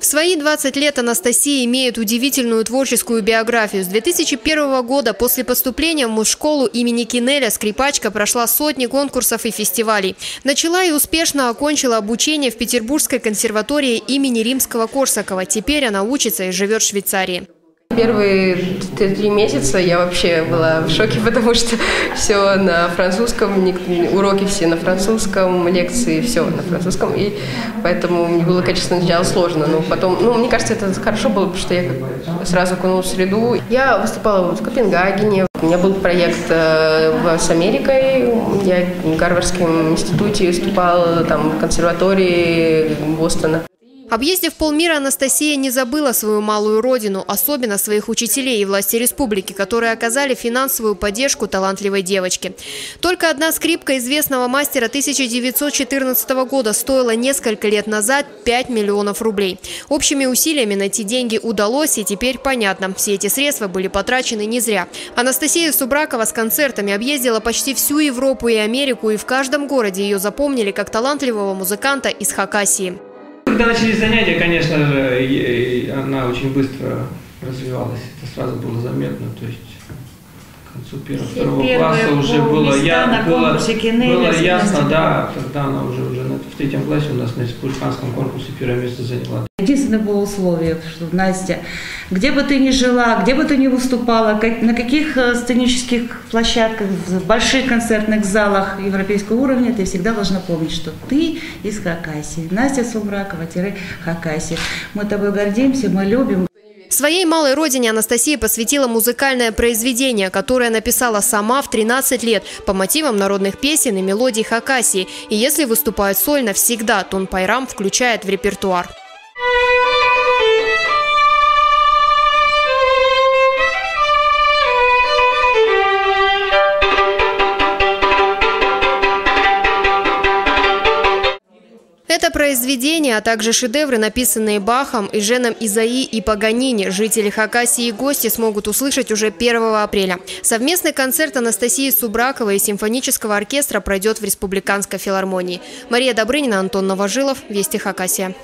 В свои 20 лет Анастасия имеет удивительную творческую биографию. С 2001 года после поступления в музшколу имени Кинеля скрипачка прошла сотни конкурсов и фестивалей. Начала и успешно окончила обучение в Петербургской консерватории имени Римского-Корсакова. Теперь она учится и живет в Швейцарии. Первые 3 месяца я вообще была в шоке, потому что все на французском, уроки все на французском, лекции все на французском, и поэтому мне было, конечно, сначала сложно, но потом, мне кажется, это хорошо было, потому что я сразу окунулась в среду. Я выступала в Копенгагене, у меня был проект с Америкой, я в Гарвардском институте выступала, там, в консерватории Бостона. Объездив полмира, Анастасия не забыла свою малую родину, особенно своих учителей и власти республики, которые оказали финансовую поддержку талантливой девочке. Только одна скрипка известного мастера 1914 года стоила несколько лет назад 5 миллионов рублей. Общими усилиями найти деньги удалось, и теперь понятно, все эти средства были потрачены не зря. Анастасия Субракова с концертами объездила почти всю Европу и Америку, и в каждом городе ее запомнили как талантливого музыканта из Хакасии. Когда начались занятия, конечно же, она очень быстро развивалась. Это сразу было заметно. То есть к концу первого класса уже было ясно, да, тогда она уже в 3-м классе у нас на республиканском конкурсе 1-е место заняла. Единственное было условие, что Настя, где бы ты ни жила, где бы ты ни выступала, на каких сценических площадках, в больших концертных залах европейского уровня, ты всегда должна помнить, что ты из Хакасии. Настя Субракова-Хакасия. Мы тобой гордимся, мы любим. Своей малой родине Анастасия посвятила музыкальное произведение, которое написала сама в 13 лет по мотивам народных песен и мелодий Хакасии. И если выступает сольно, всегда Тун Пайрам включает в репертуар. Это произведения, а также шедевры, написанные Бахом, Эженом Изаи и Паганини, жители Хакасии и гости смогут услышать уже 1 апреля. Совместный концерт Анастасии Субраковой и Симфонического оркестра пройдет в Республиканской филармонии. Мария Добрынина, Антон Новожилов, Вести Хакасия.